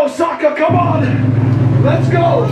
Osaka, come on! Let's go!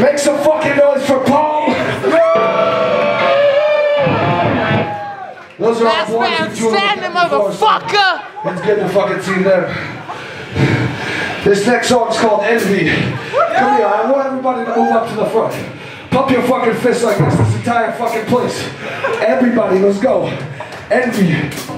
Make some fucking noise for Paul! Those are last our man standing, motherfucker! Let's get the fucking team there. This next song is called Envy. Come here, I want everybody to move up to the front. Pump your fucking fist like this entire fucking place. Everybody, let's go. Envy.